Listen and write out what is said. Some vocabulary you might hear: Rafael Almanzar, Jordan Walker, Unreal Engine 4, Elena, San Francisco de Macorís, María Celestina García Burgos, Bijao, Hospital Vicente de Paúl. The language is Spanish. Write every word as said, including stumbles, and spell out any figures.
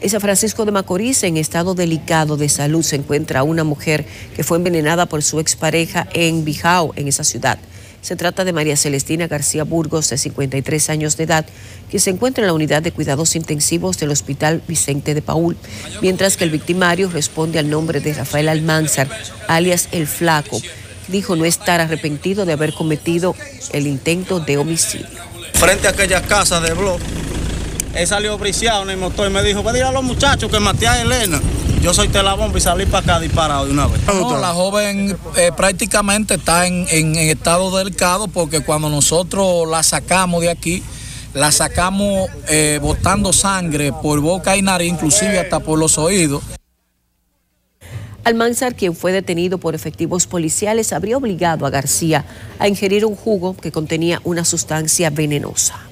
En San Francisco de Macorís, en estado delicado de salud, se encuentra una mujer que fue envenenada por su expareja en Bijao, en esa ciudad. Se trata de María Celestina García Burgos, de cincuenta y tres años de edad, que se encuentra en la unidad de cuidados intensivos del Hospital Vicente de Paúl, mientras que el victimario responde al nombre de Rafael Almanzar, alias El Flaco. Dijo no estar arrepentido de haber cometido el intento de homicidio. Frente a aquella casa de blog, él salió briciado en el motor y me dijo, pedí a los muchachos que maté a Elena. Yo soy telabomba y salí para acá disparado de una vez. No, la joven eh, prácticamente está en, en, en estado delicado porque cuando nosotros la sacamos de aquí, la sacamos eh, botando sangre por boca y nariz, inclusive hasta por los oídos. Almanzar, quien fue detenido por efectivos policiales, habría obligado a García a ingerir un jugo que contenía una sustancia venenosa.